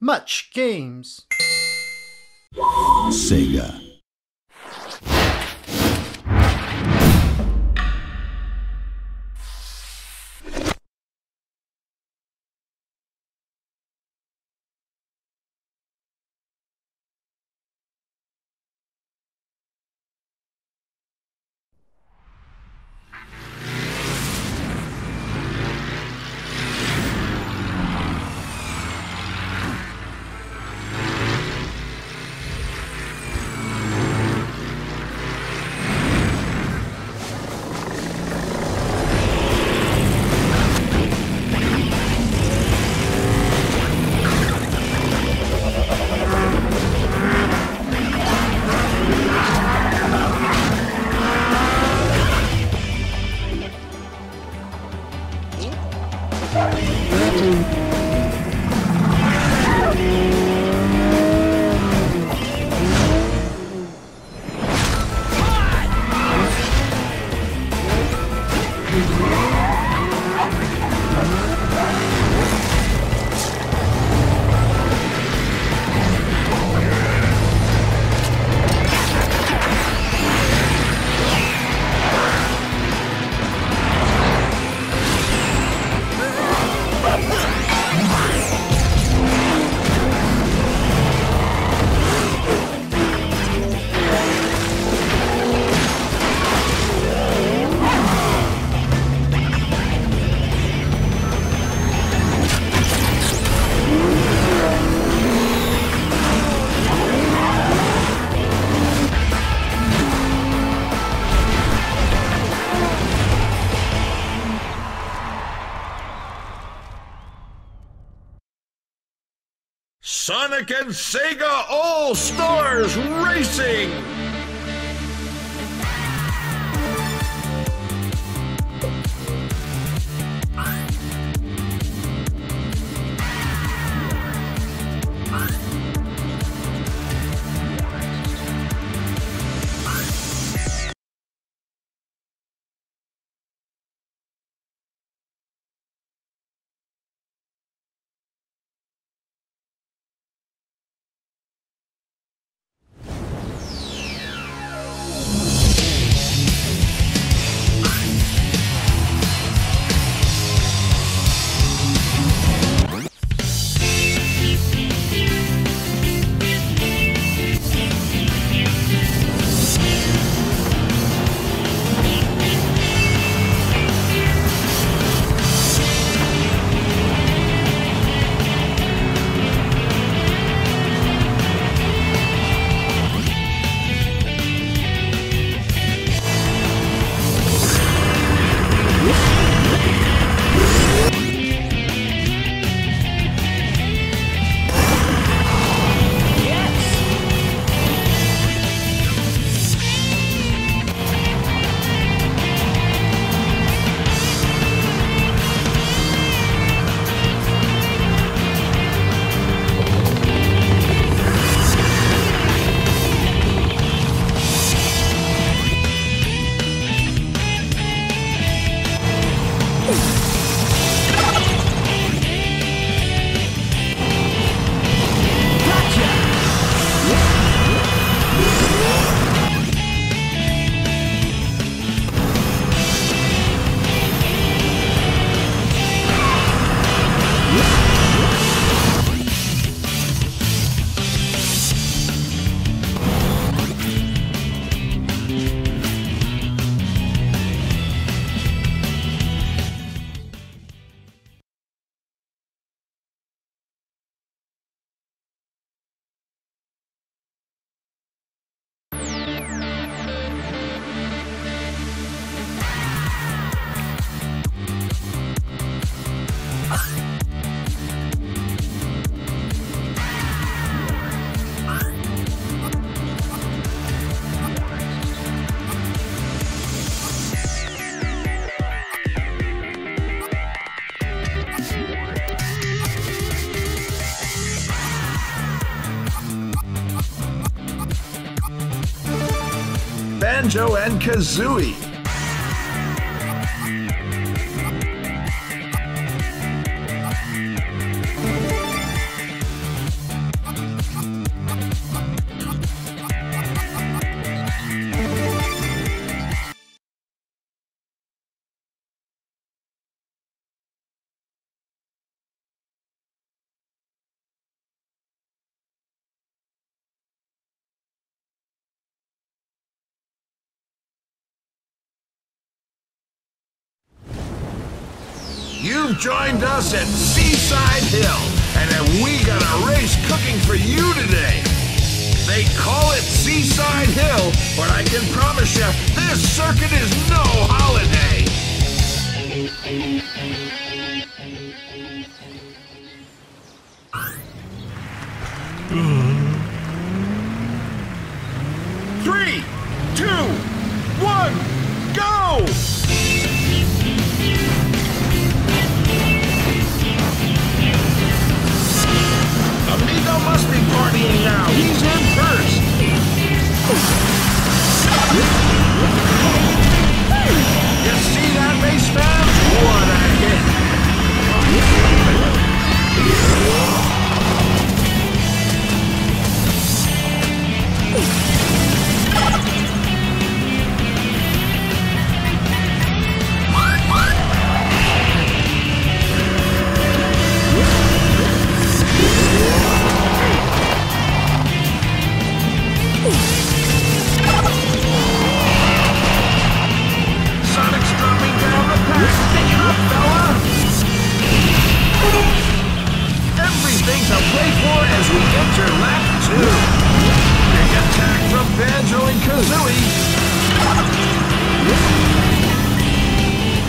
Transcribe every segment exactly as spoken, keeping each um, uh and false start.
Mutch Games. Sega. Sonic and Sega All-Stars Racing! Banjo and Kazooie. you joined us at Seaside Hill, and have we got a race cooking for you today. They call it Seaside Hill, but I can promise you, this circuit is no holiday. Three, two, one, go! Amigo must be partying now. He's in first. You see that, race fans? What a hit! Everything to play for as we enter lap two. Big attack from Banjo and Kazooie.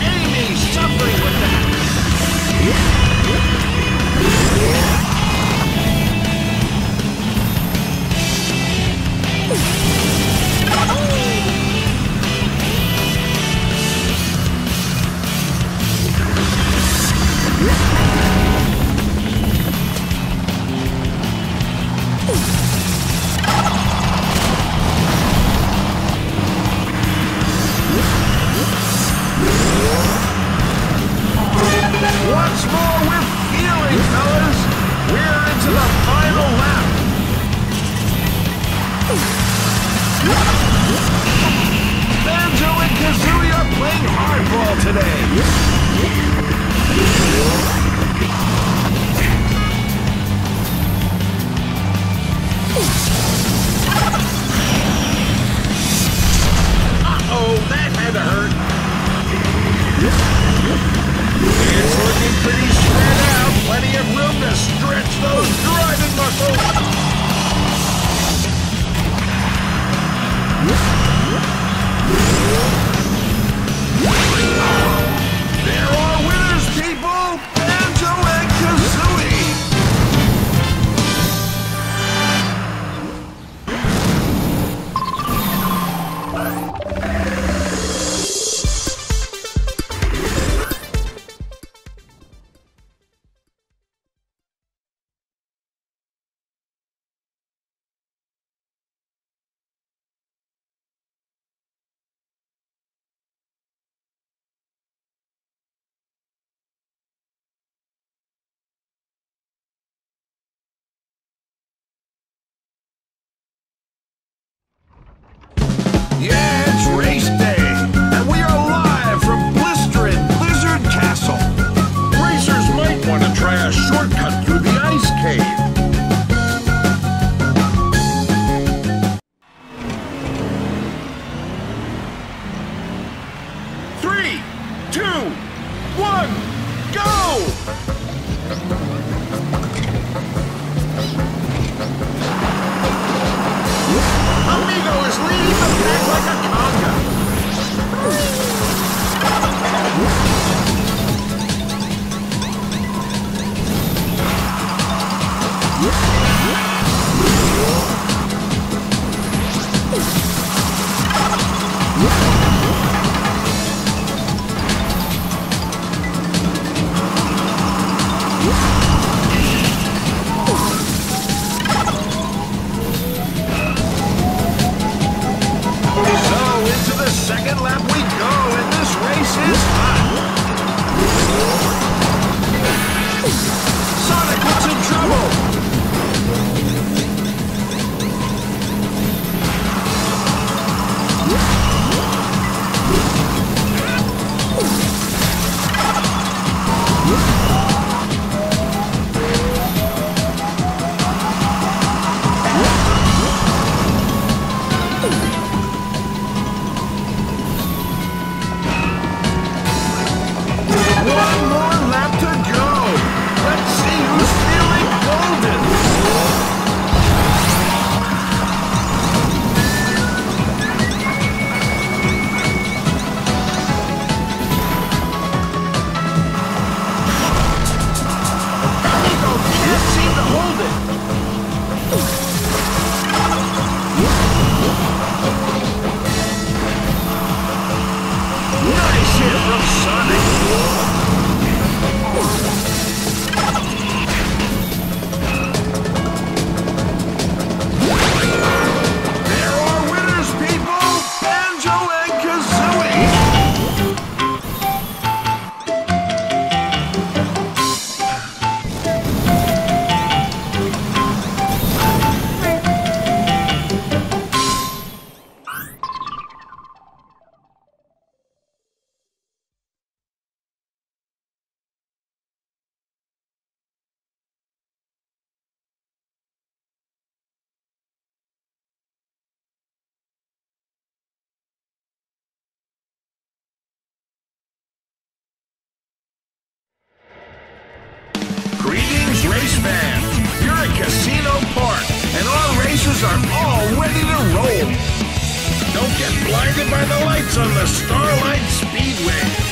Amy's suffering with that. Once more, we're feeling, fellas. We're into the final lap. Banjo and Kazooie are playing hardball today. Uh-oh, that had to hurt. It's looking pretty spread out. Plenty of room to stretch those driving muscles. There are winners, people. Banjo and Kazooie. Yeah, it's race day, and we are live from blistering Blizzard Castle. Racers might want to try a shortcut through the ice cave. Three, two, one, go! Amigo is leading the pack like a conga. Second lap we go, and this race is hot. Sonic gets in trouble. I'm all ready to roll. Don't get blinded by the lights on the Starlight Speedway.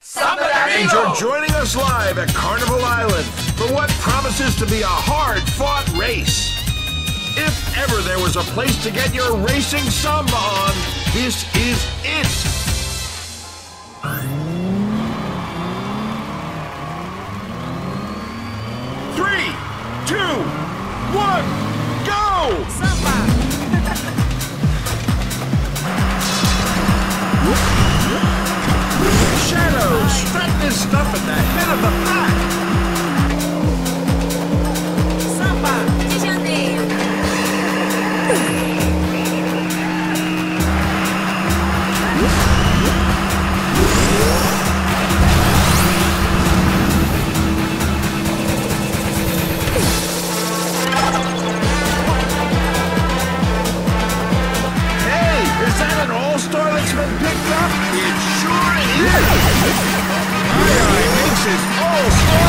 Samba de Amigo! You're joining us live at Carnival Island for what promises to be a hard-fought race. If ever there was a place to get your racing samba on, this is it. Three, two, one, go! Samba! Shadow, strap this stuff at the head of the pack! Samba, hey, is that an all-star that's been picked up? It sure is! AiAi makes his all-star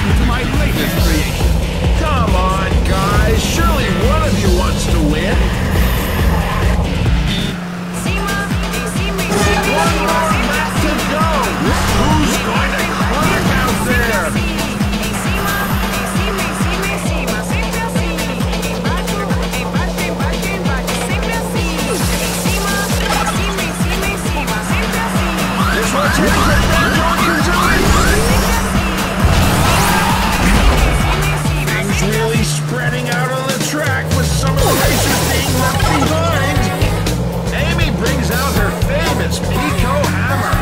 you to my latest creation. Come on, guys. Surely one of you wants to win. One more left to go. Who's going to climb out there? This one's different than Banjo-Kazooie. Things really spreading out on the track with some of the racers being left behind. Amy brings out her famous Pico hammer.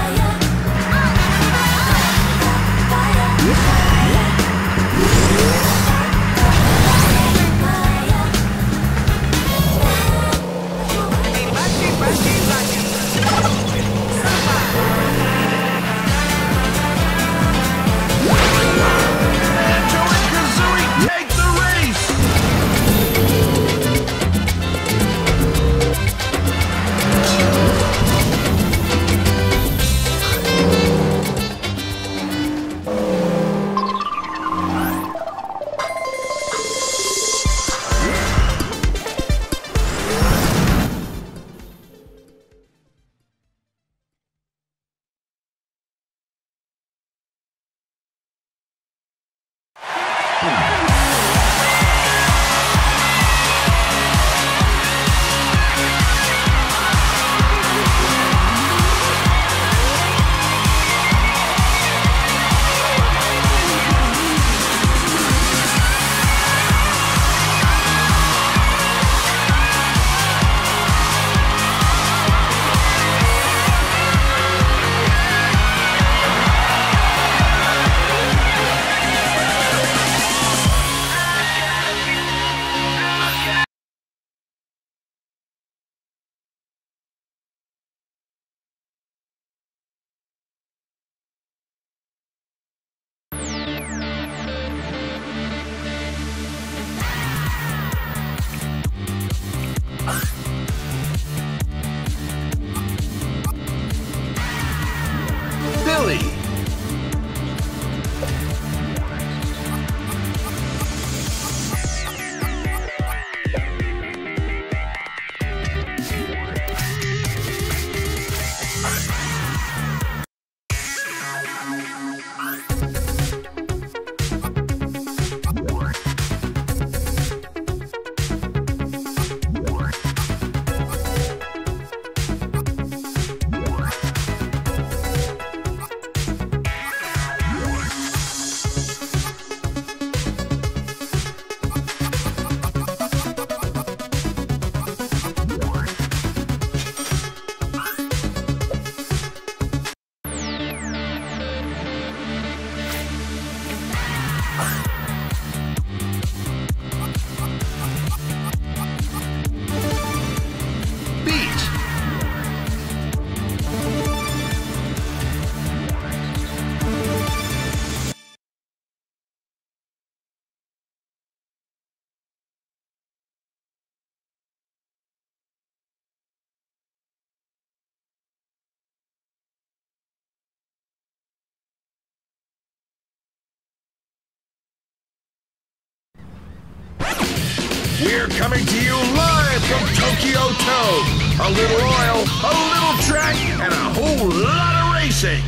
We're coming to you live from Tokyo-To. A little oil, a little track, and a whole lot of racing.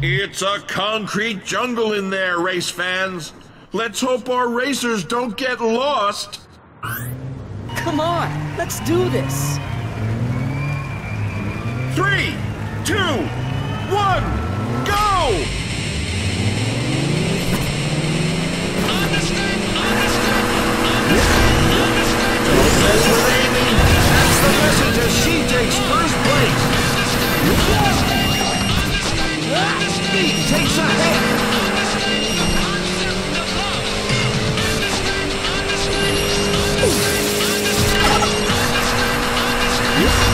It's a concrete jungle in there, race fans. Let's hope our racers don't get lost. Come on, let's do this. Three, two, one, go! That's with Amy. That's the message as she takes first place. Big takes a head. Yeah!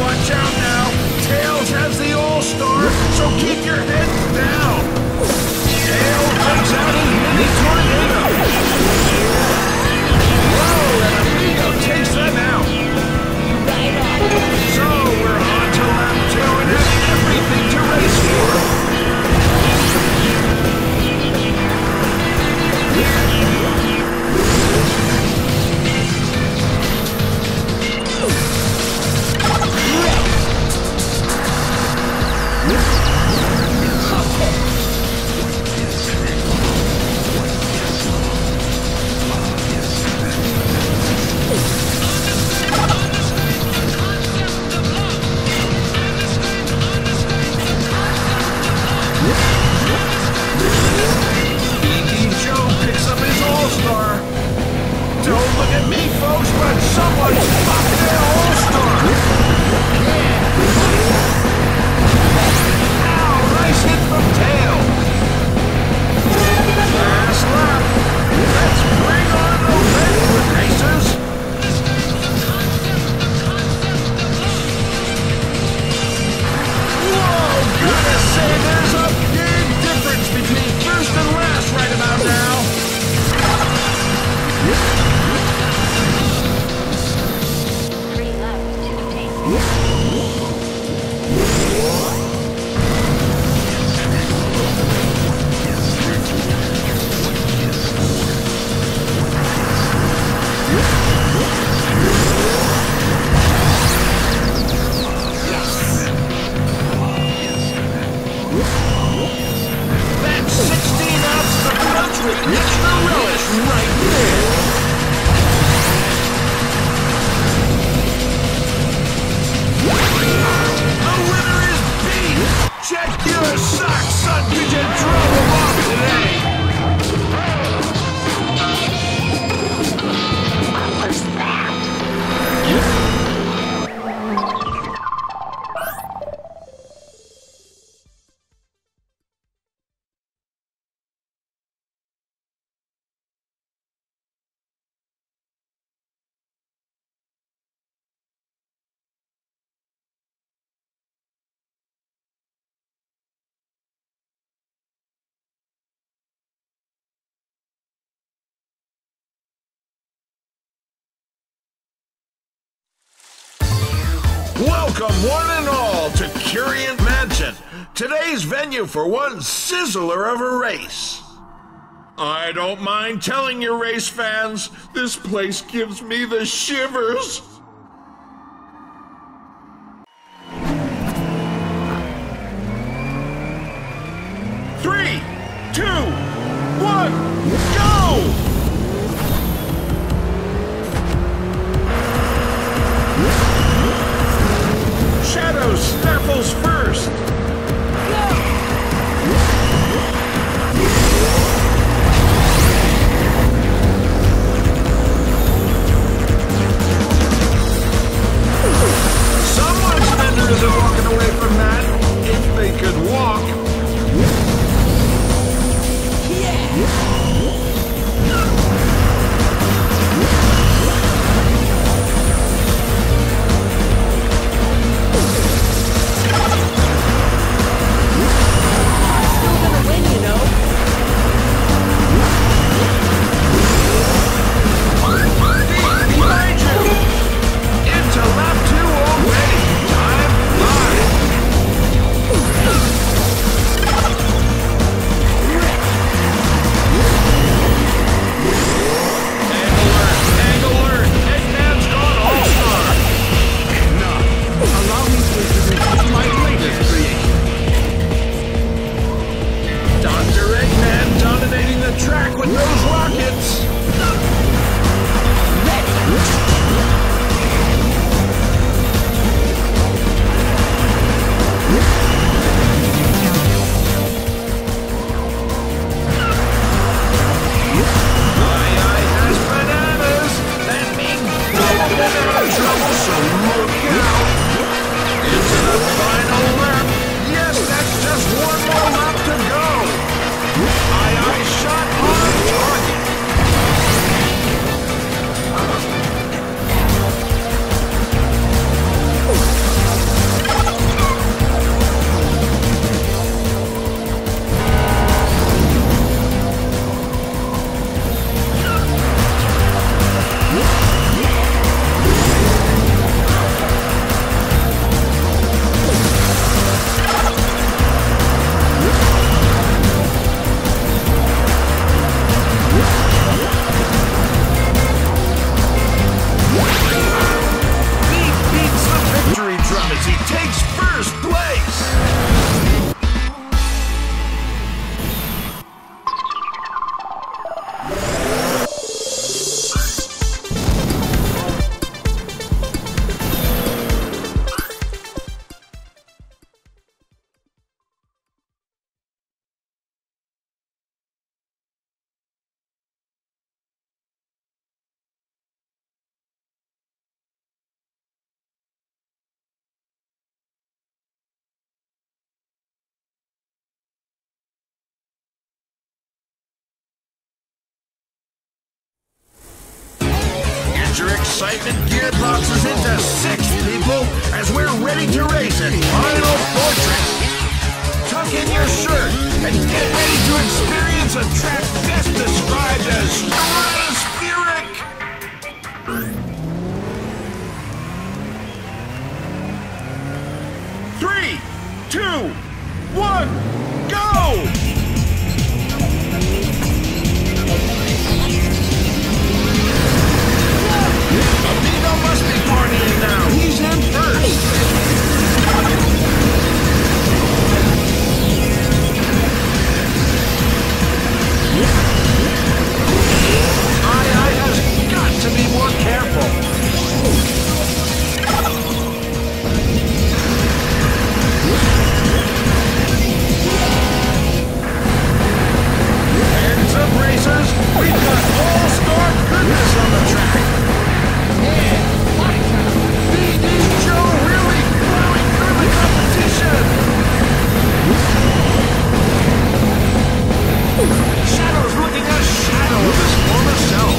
Watch out now! Tails has the all-star, so keep your head! Welcome one and all to Curien Mansion, today's venue for one sizzler of a race. I don't mind telling you race fans, this place gives me the shivers. Three, two, one, go! Shadow snaffles first! So much vendors are walking away from that, if they could walk. Yeah. Your excitement gearboxes into six people as we're ready to race in Final Fortress. Tuck in your shirt and get ready to experience a track best described as stratospheric. Three, two, one, go! Amigo must be partying now. He's in first. AiAi has got to be more careful. Hands up, racers. We've got all-star goodness on the track. Shadow's looking at Shadow with his former self.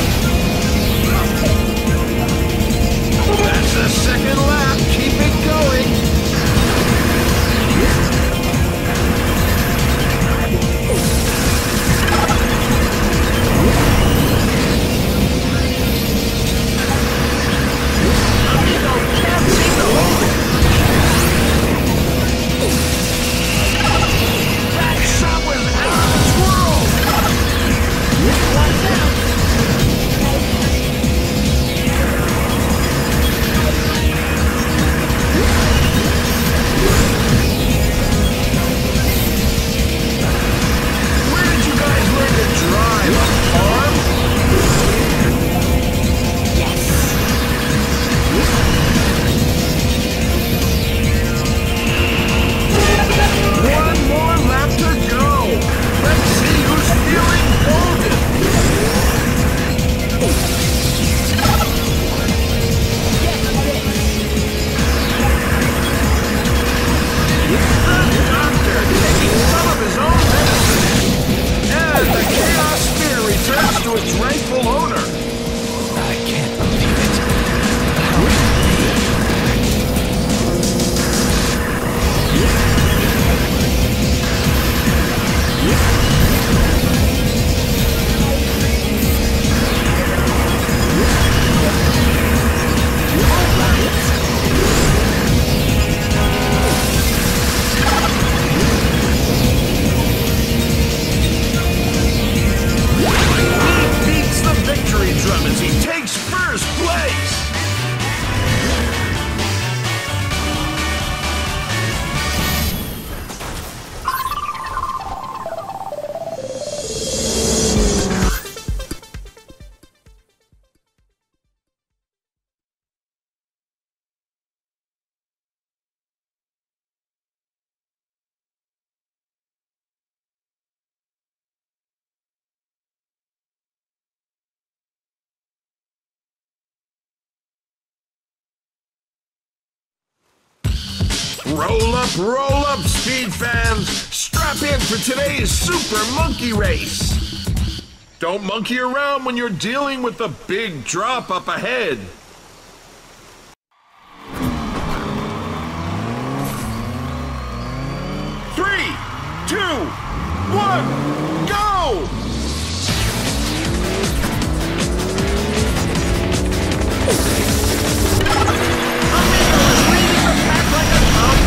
That's the second lap. Keep it going. Amigo can't take the hold. That shot was out of twirl. Watch out. Where did you guys learn to drive? A farm? One more lap to go. Let's see who's feeling golden. The doctor taking some of his own medicine. And the Chaos Sphere returns to its rightful owner. I can't believe it. Drum as he takes first place. Roll up, roll up, speed fans! Strap in for today's Super Monkey Race! Don't monkey around when you're dealing with the big drop up ahead! Three, two, one, go! Amigo is leading the pack like a monkey! Whoa!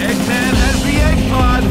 Eggman has the egg pod!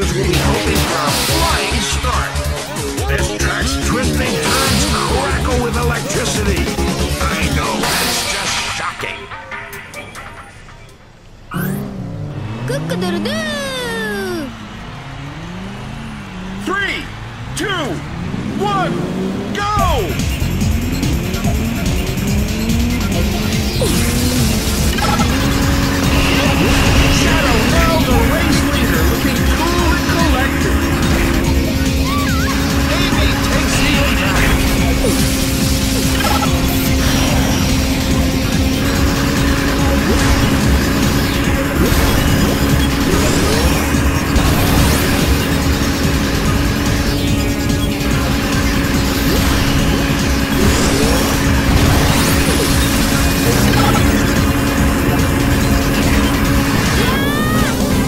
This will be hoping for a flying start. This track's twisting turns crackle with electricity. I know, that's just shocking. Cook-a-doodle-doo! Three, two, one, go! Shadow, now the race leader, looking cool and collected. Amy takes the overtime.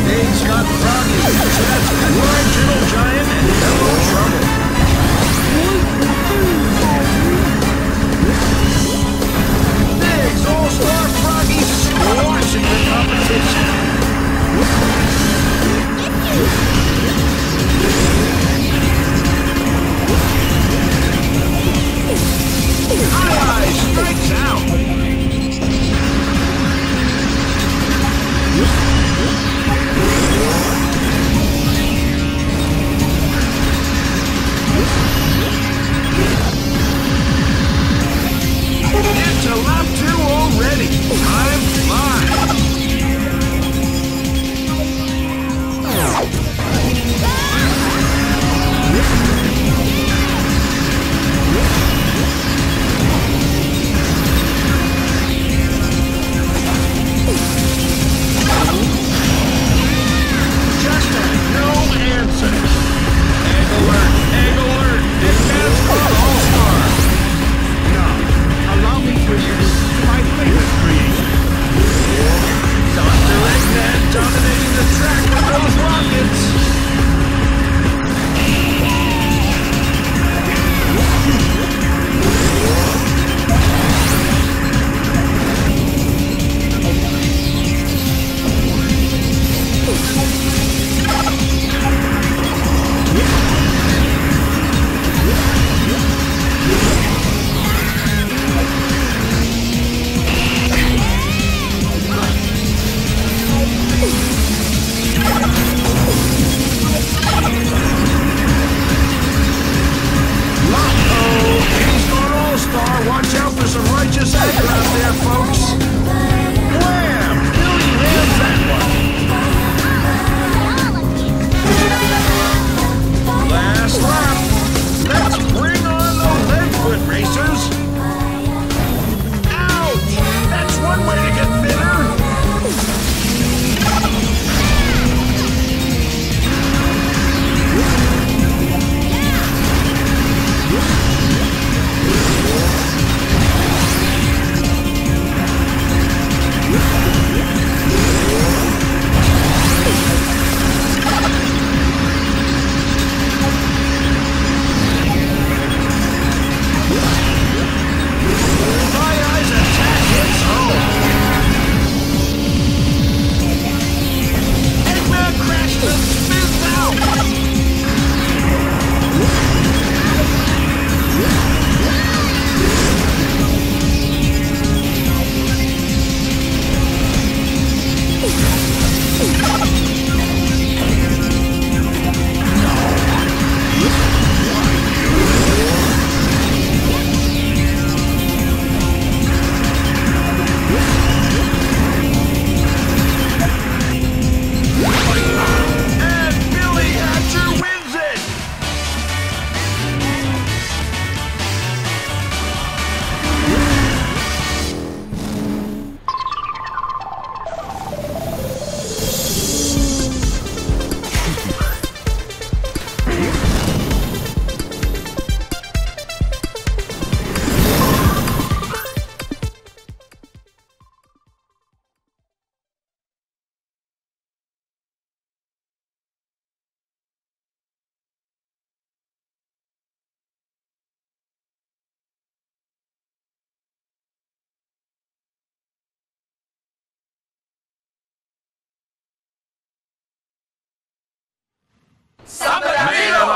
He's got Froggy, that's original giant and yellow trouble. Big's all-star Froggy scorching the competition. AiAi strikes out. We'll be right back.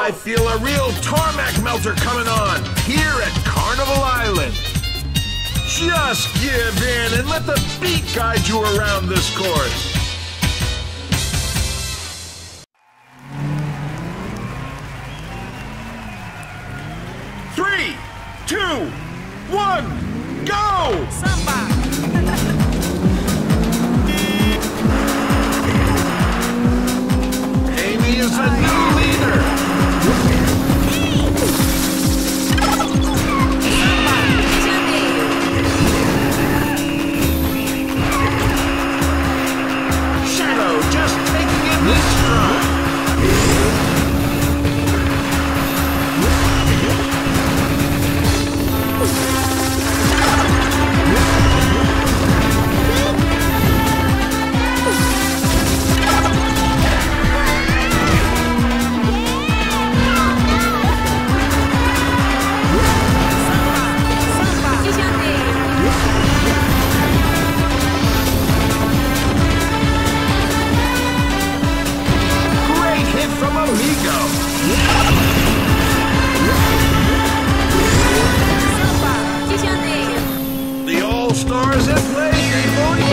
I feel a real tarmac melter coming on here at Carnival Island. Just give in and let the beat guide you around this course. Three, two, one, go! Samba! Is the new leader. Shadow just taking in his stride. From Amigo. The All-Stars at play, everybody.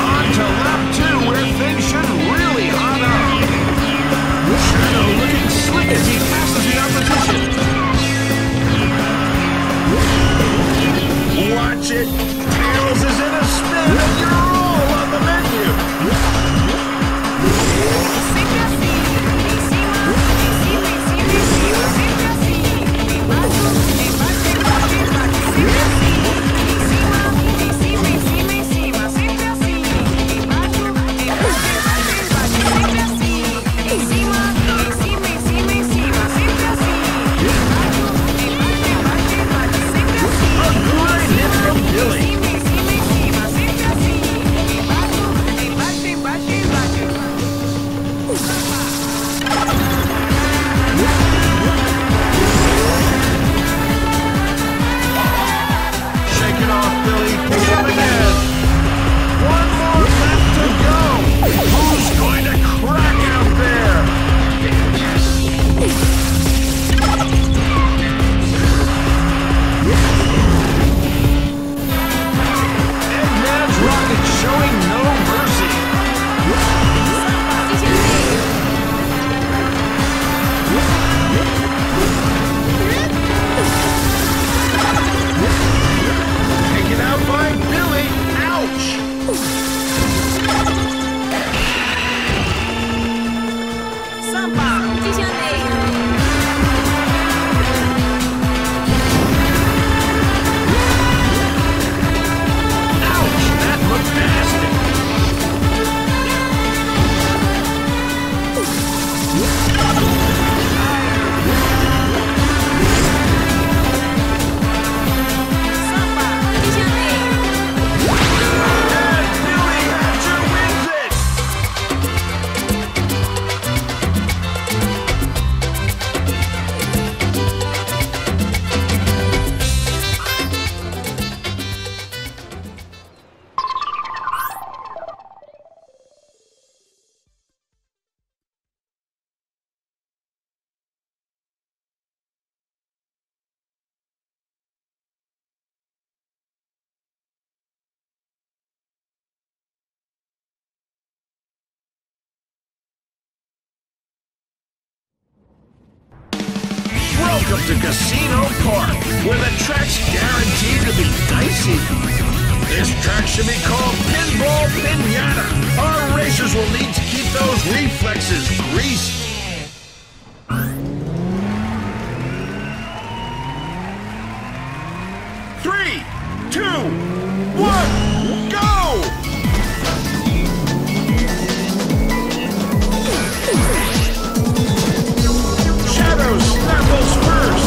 On to lap two, where things should really hot up. Shadow looking slick as he passes the opposition. Watch it. Tails is in a spin, and you're all on the menu. Welcome to Casino Park, where the track's guaranteed to be dicey. This track should be called Pinball Pinata. Our racers will need to keep those reflexes greased. Three, two, one, go! First.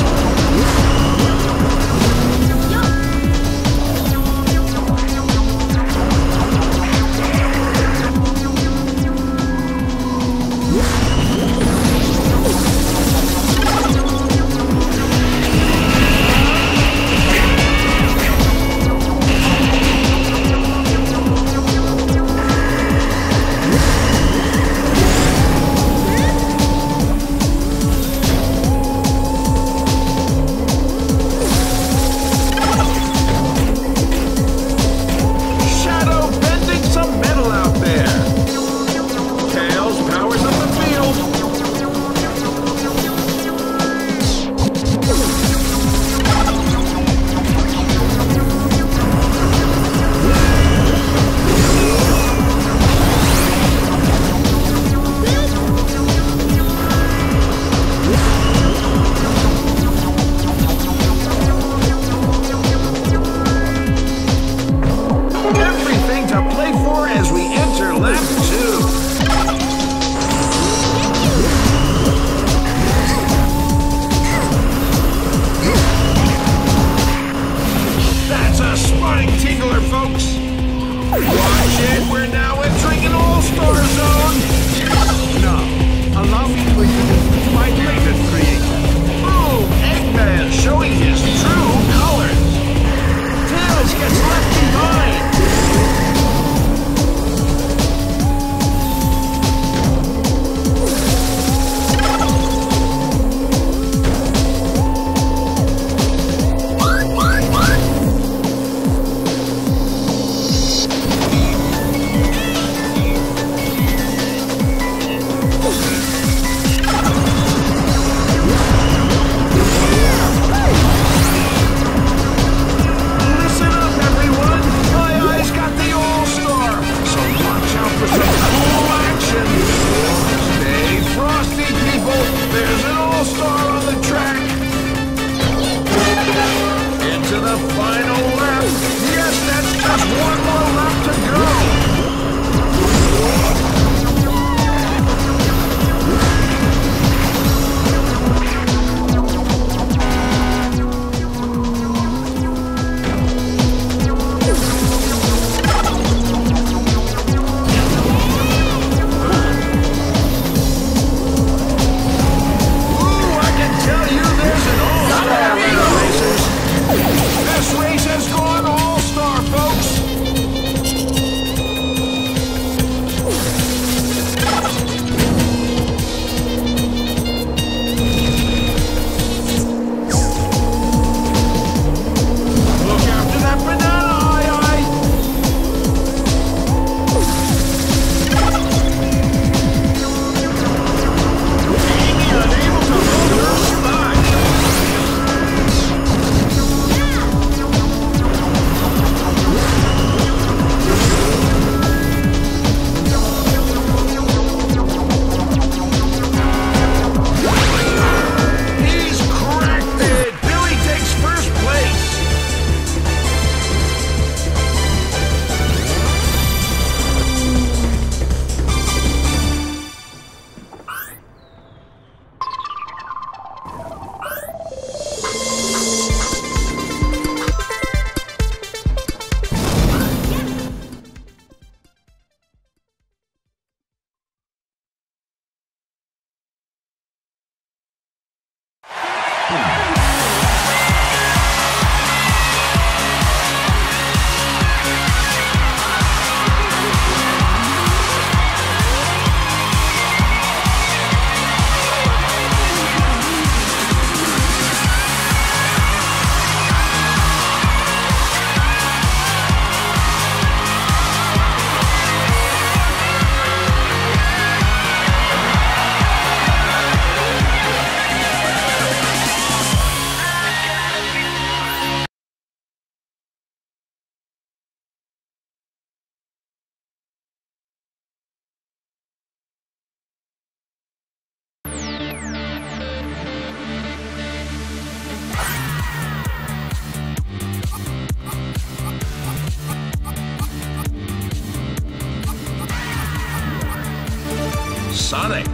Sonic.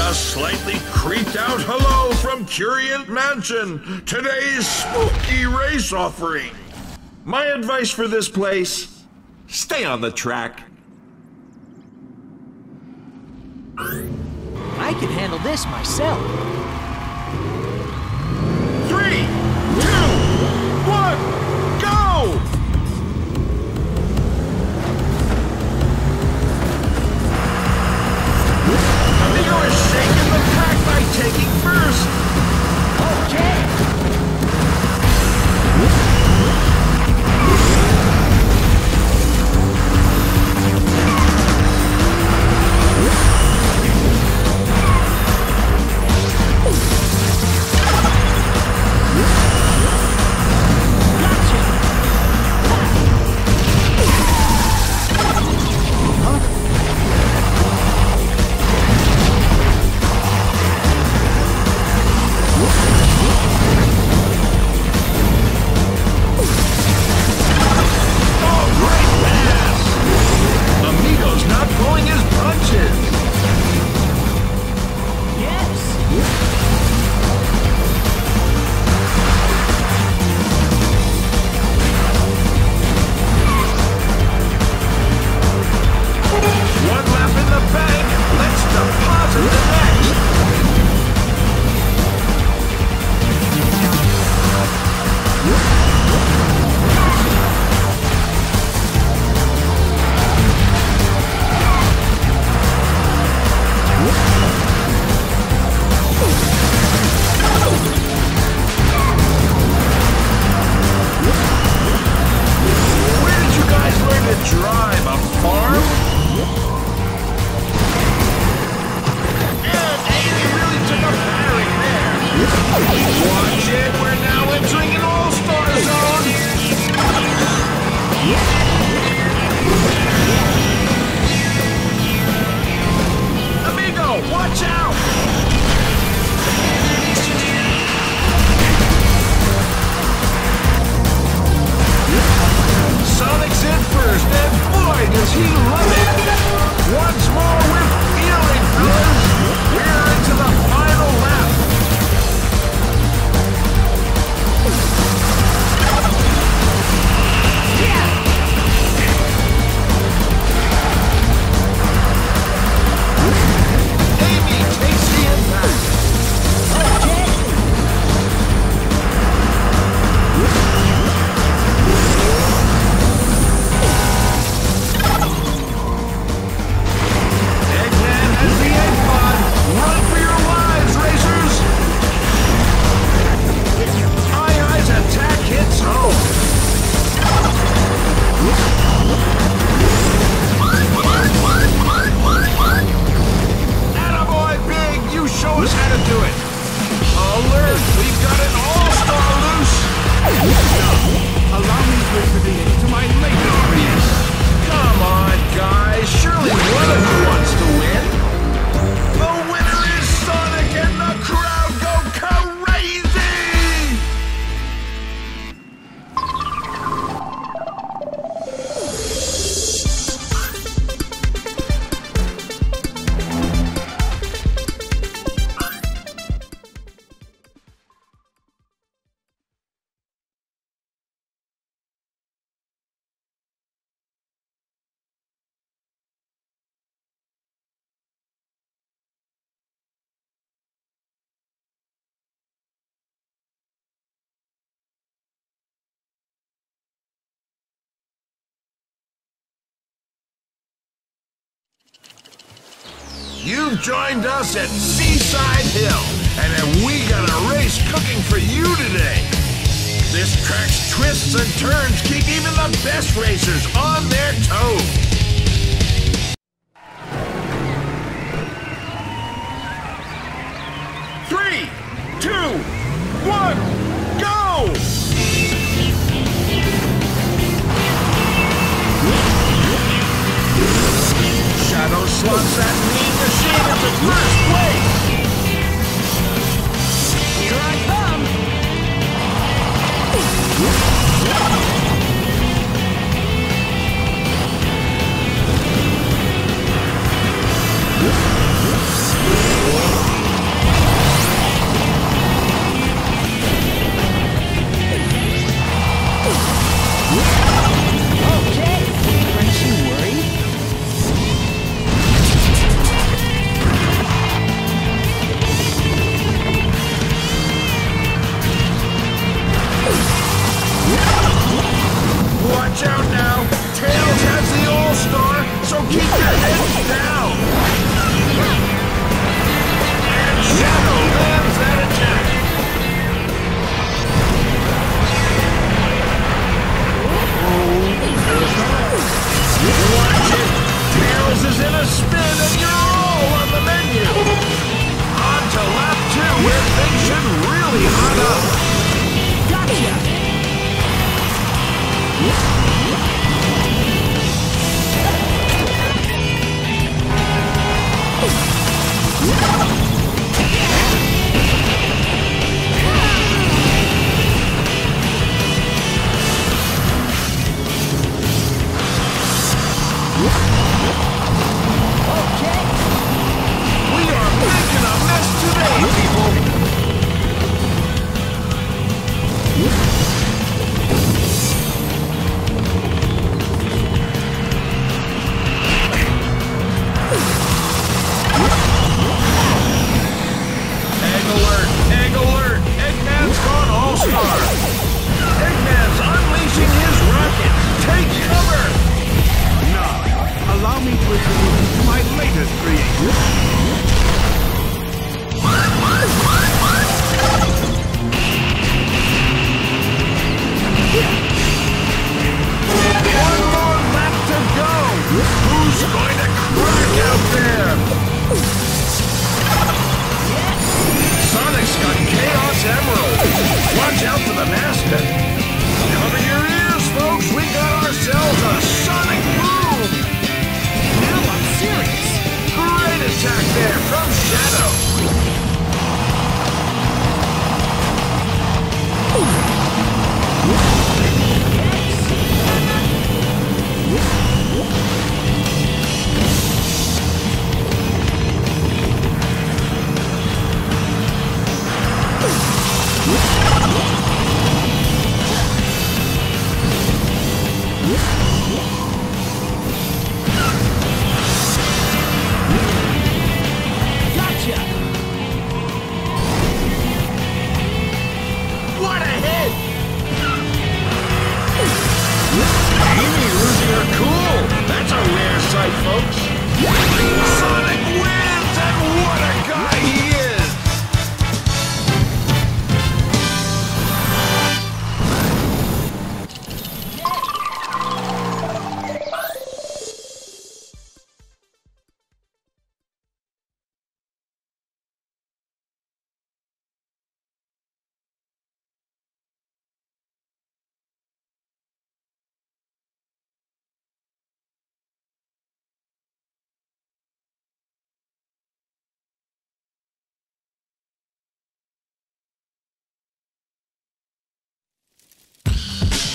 A slightly creeped out hello from Curien Mansion, today's spooky race offering. My advice for this place, stay on the track. I can handle this myself. Three, two, one, go! Amigo is shaking the pack by taking first! Okay! You've joined us at Seaside Hill, and have we got a race cooking for you today. This track's twists and turns keep even the best racers on their toes. Get the hell down! Shadow lands that attack! Oh, watch it! Tails is in a spin and you're all on the menu! On to lap two where things should really hot up! Gotcha!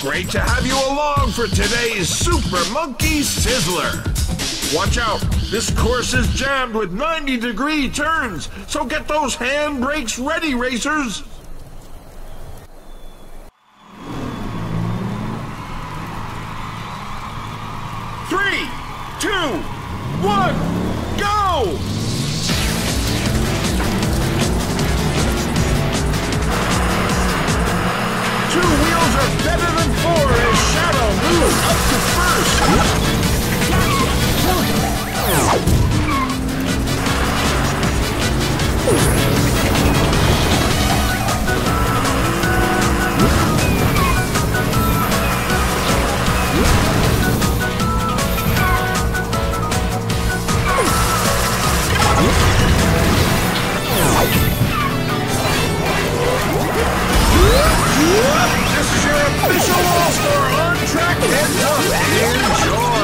Great to have you along for today's Super Monkey Sizzler. Watch out, this course is jammed with ninety degree turns, so get those handbrakes ready, racers. Three, two, one, go! Two wheels are better than four as Shadow moves up to first. This is your official All-Star on track heads up. Enjoy!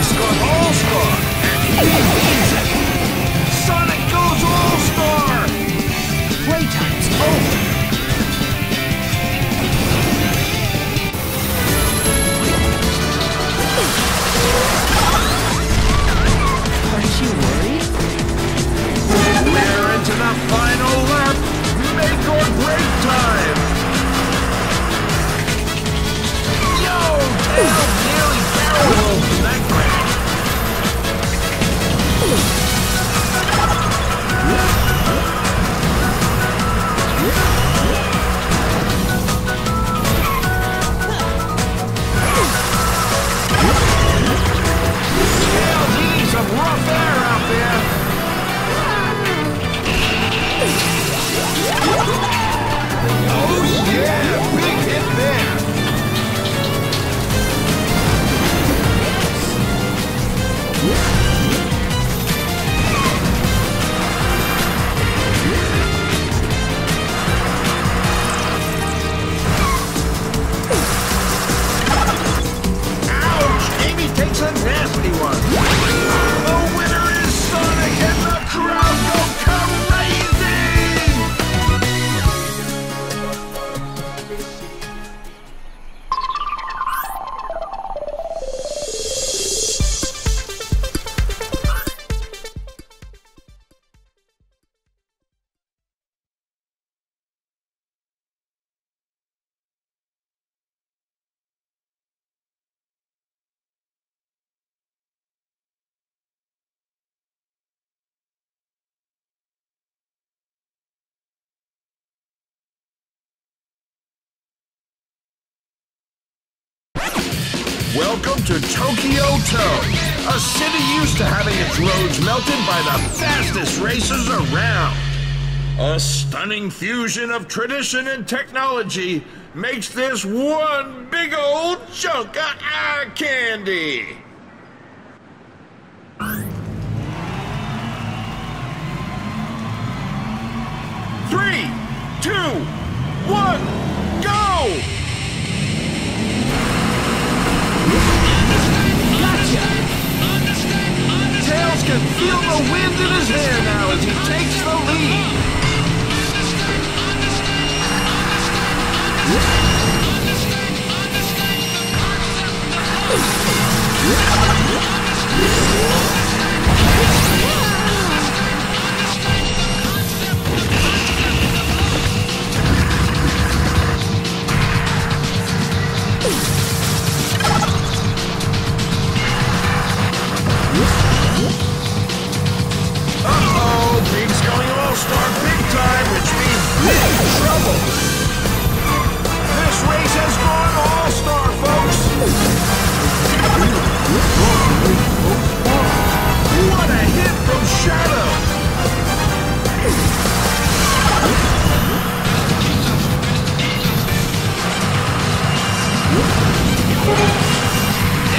Darius got All-Star, and he means it. Sonic goes All-Star! Playtime's over. Aren't you worried? We're into the final lap! Make or break time! Yo, down nearly barreled in that crack! Hell, need some rough air out there! Oh yeah, big hit there! Ouch! Amy takes a nasty one! The winner is Sonic and the crowd go Welcome to Tokyo-To, a city used to having its roads melted by the fastest racers around. A stunning fusion of tradition and technology makes this one big old chunk of eye candy. Three, two, one, go! Tails can feel the wind in his hair now as he takes the lead. Uh-oh, Big's going All-Star big time, which means big trouble. This race has gone All-Star, folks. What a hit from Shadow.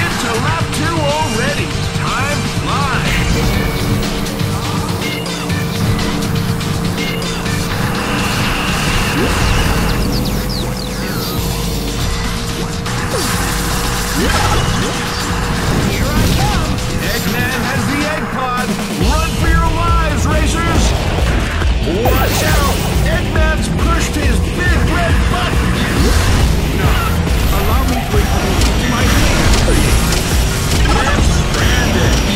Into lap two already. Time flies. Here I come! Eggman has the egg pod! Run for your lives, racers! Watch out! Eggman's pushed his big red button! No! Allow me to hold my hand! We're stranded! How can it be?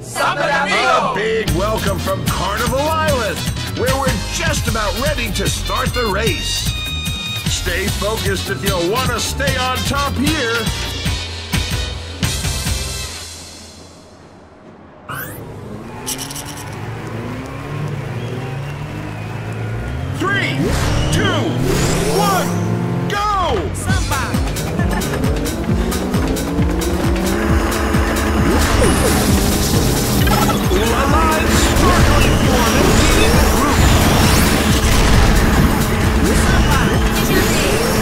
Samba de Amigo! A big welcome from Carnival Island, where we're just about ready to start the race. Stay focused if you want to stay on top here. Three, two, one, go! Samba! Alive, sparkling form, and leading the group. Samba, it's your name.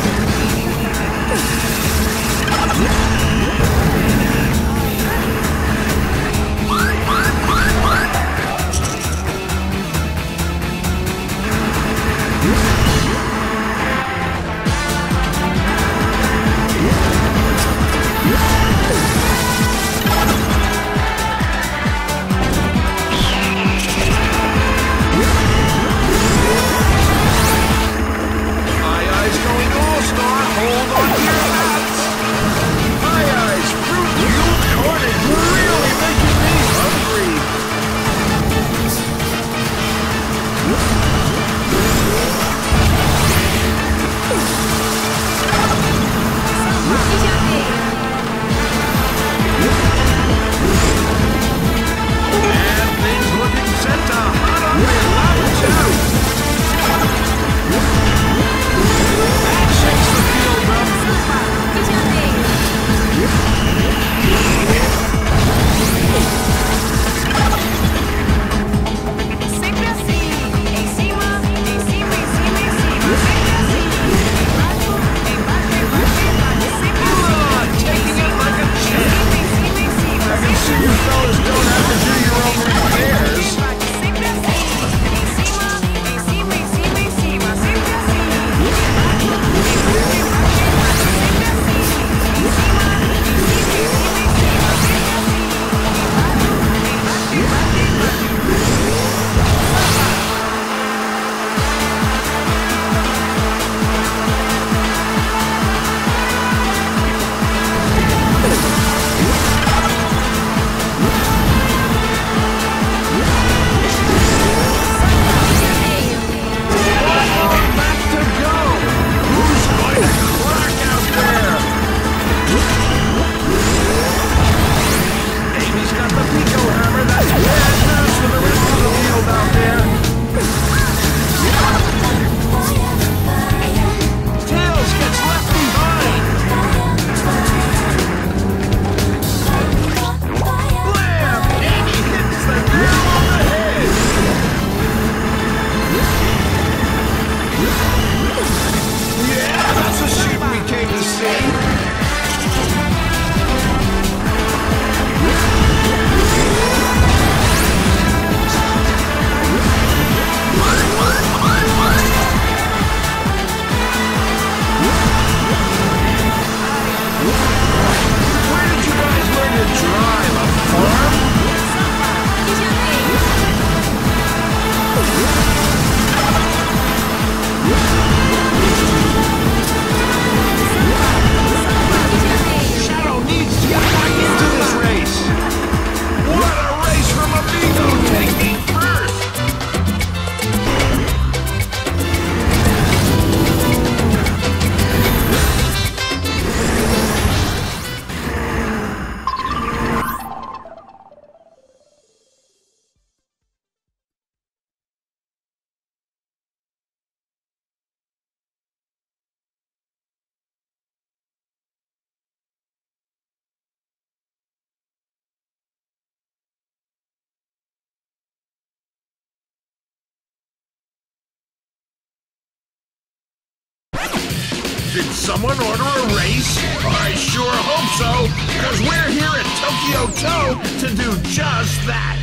Did someone order a race? I sure hope so, because we're here at Tokyo-To to do just that.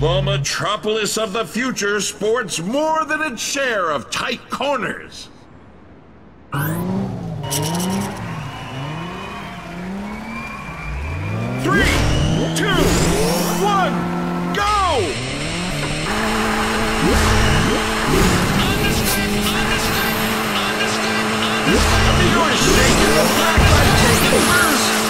The metropolis of the future sports more than its share of tight corners. Three, two, one, go! The meteor is shaking, the black light taking first!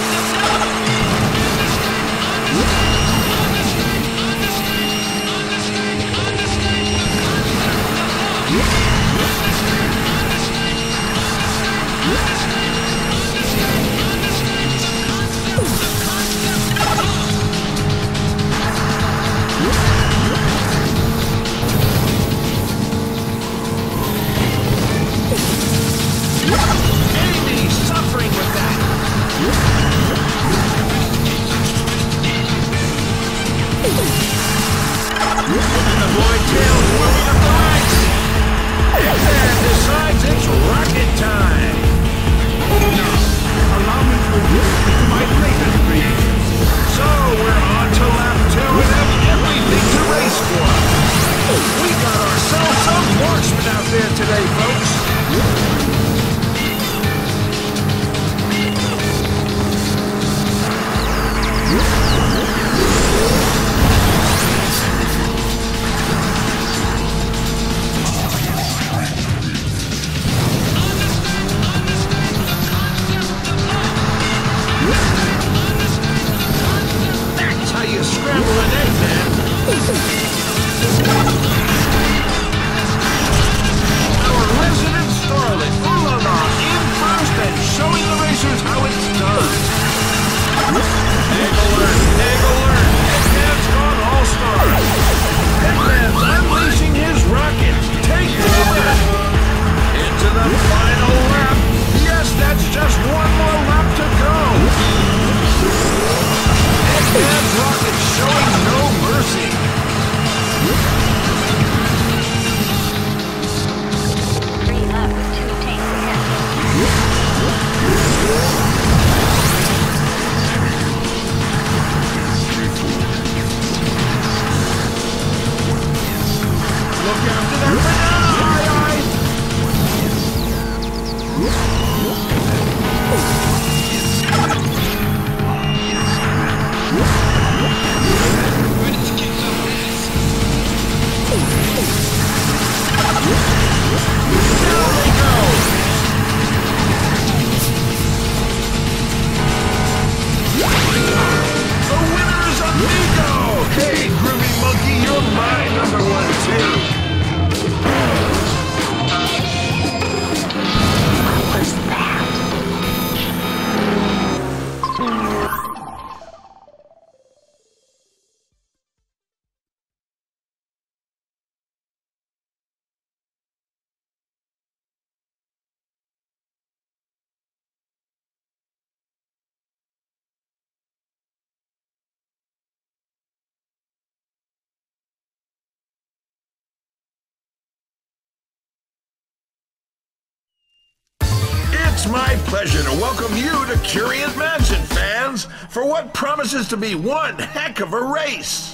It's my pleasure to welcome you to Curien Mansion, fans, for what promises to be one heck of a race.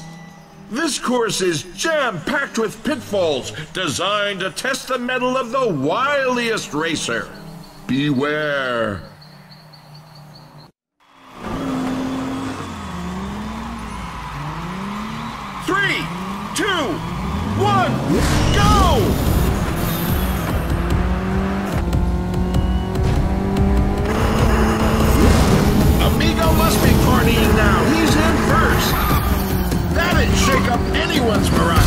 This course is jam-packed with pitfalls designed to test the mettle of the wiliest racer. Beware. Three, two, one, go! Amigo must be partying now. He's in first. That'd shake up anyone's Moroccan.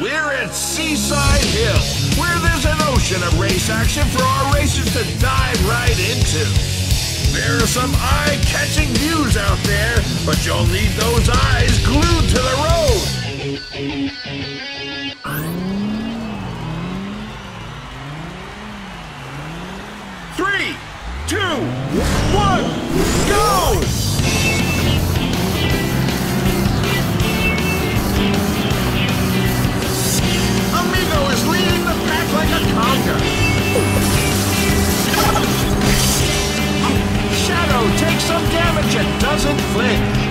We're at Seaside Hill, where there's an ocean of race action for our racers to dive right into. There are some eye-catching views out there, but you'll need those eyes glued to the road. Three, two, one, go! Amigo is leading the pack like a conga. Shadow takes some damage and doesn't flinch.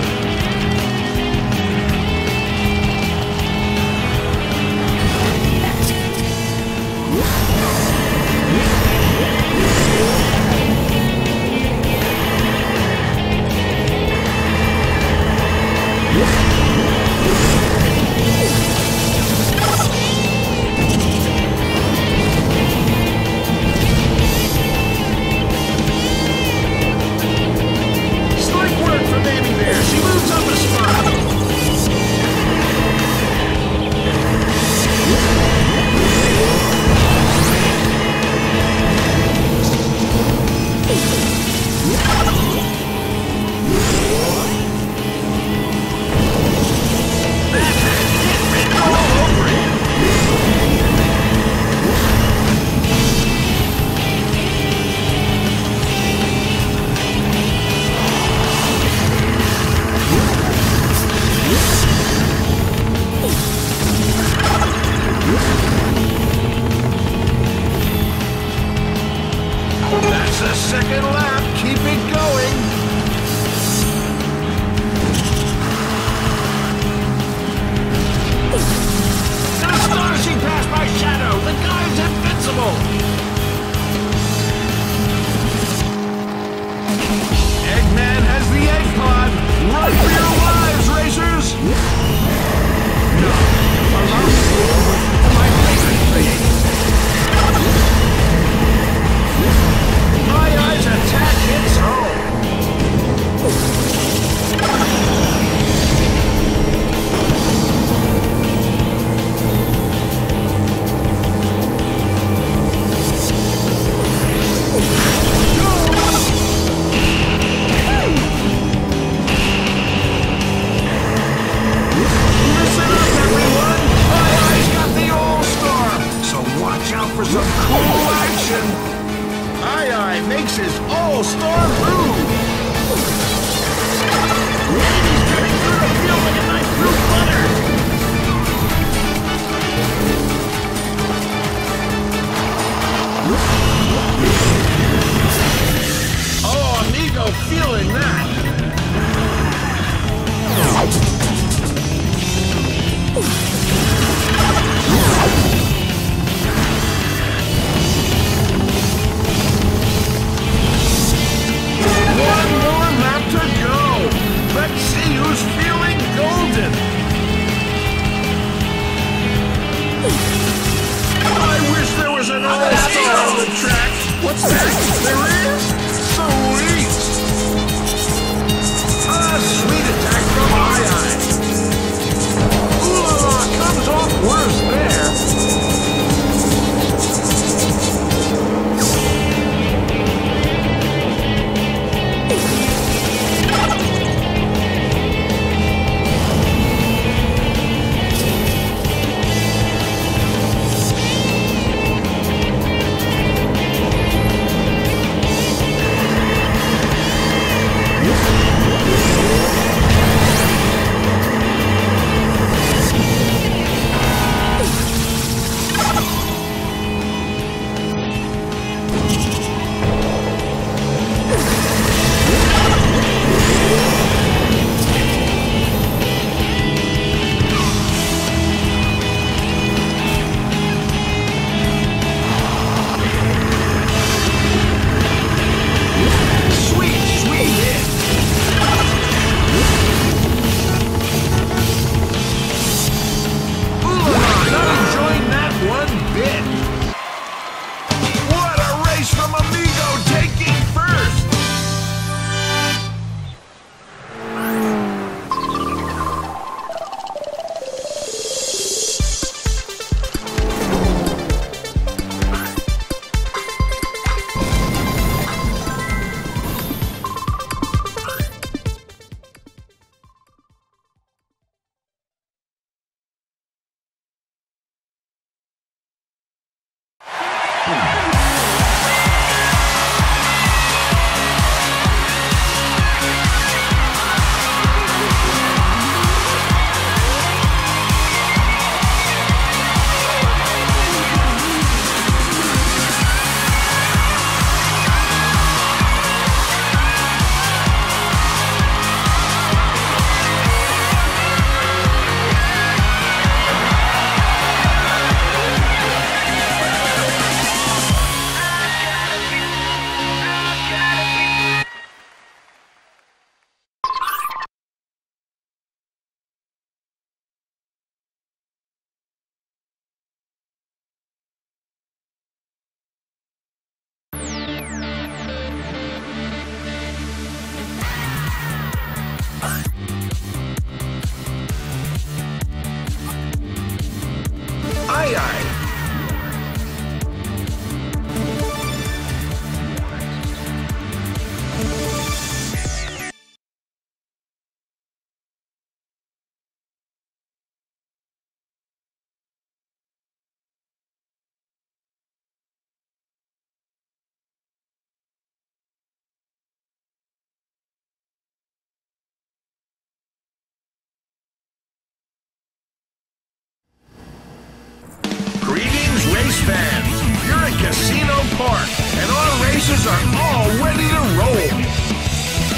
bases are all ready to roll.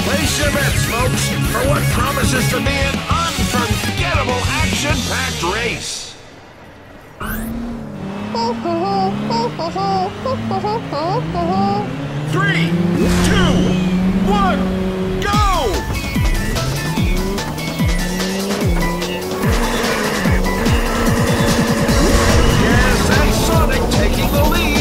Place your bets, folks, for what promises to be an unforgettable action-packed race. Three, two, one, go! Sonic taking the lead.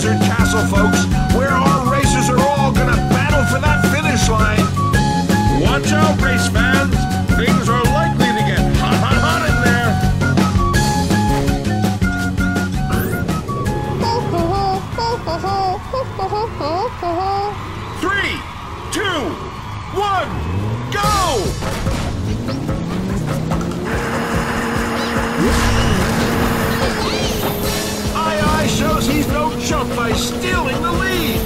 Castle, folks, where our racers are all gonna battle for that finish line. Watch out, race fans. Things are likely to get hot, hot, hot in there. Three, two, one, go! AiAi shows he's no jump by stealing the lead.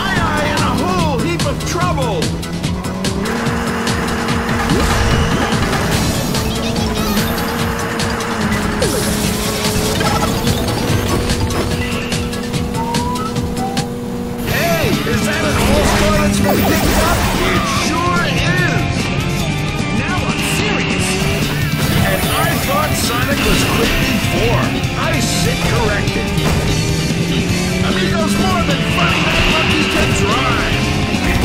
AiAi in a whole heap of trouble. Hey, is that an all-star that's been picked up? I thought Sonic was quick before. I sit corrected. Amigo's more than funny. That monkey can drive.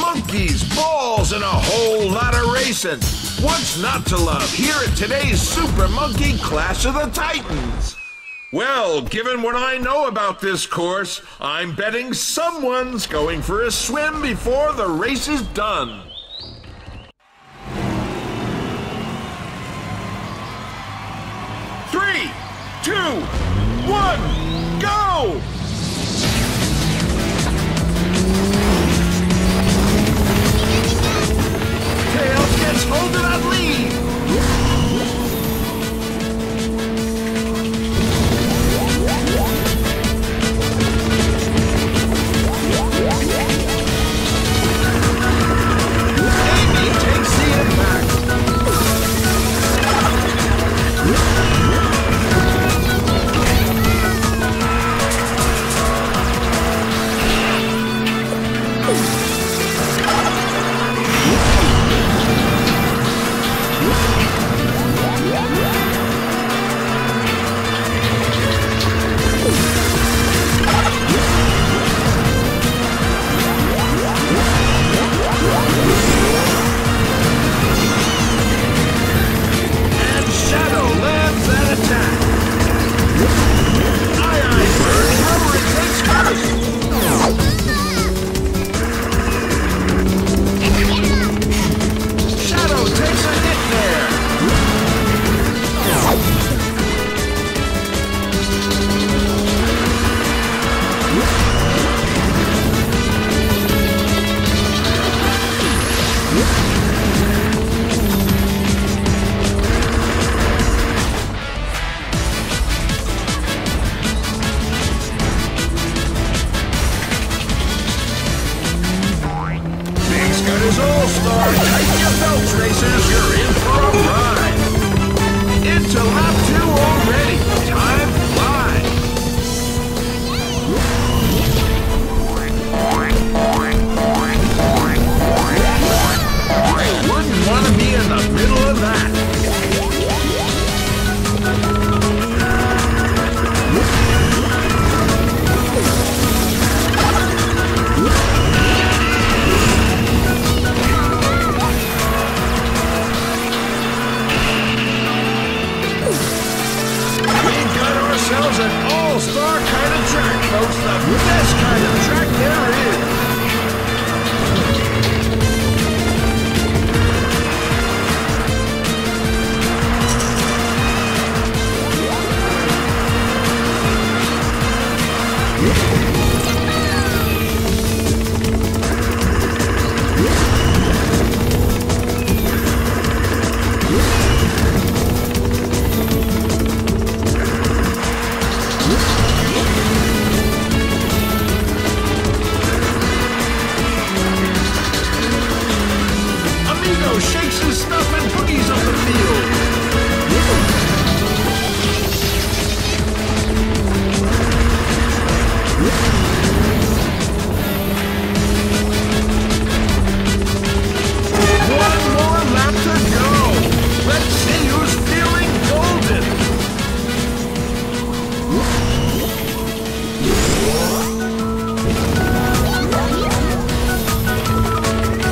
monkeys, balls, and a whole lot of racing. What's not to love here at today's Super Monkey Clash of the Titans? Well, given what I know about this course, I'm betting someone's going for a swim before the race is done. Three, two, one, go! Tails gets hold of that lead. Amy takes the impact.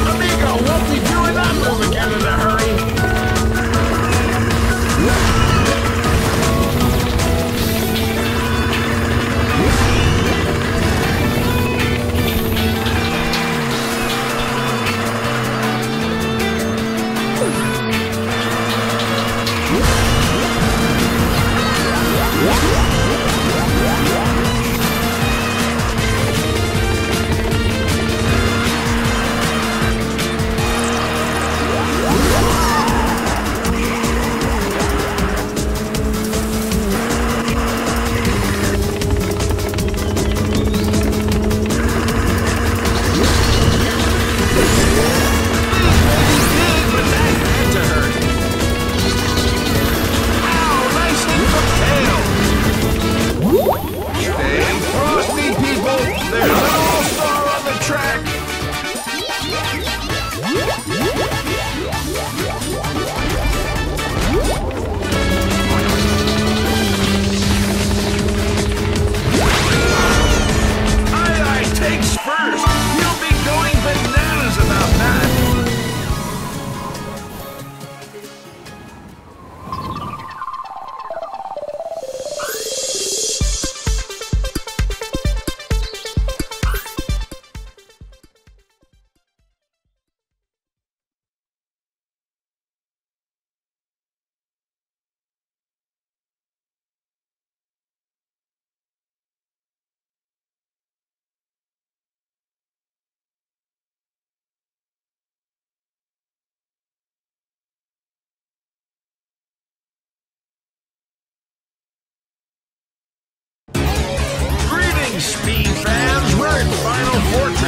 Amigo, what we do in that moment, get in a hurry.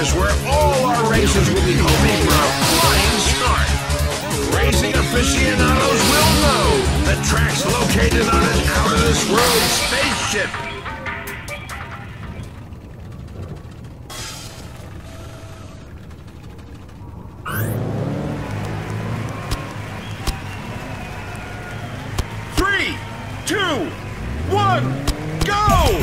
is where all our racers will be hoping for a flying start. Racing aficionados will know the track's located on an out-of-this-world spaceship. Three, two, one, go!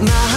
of my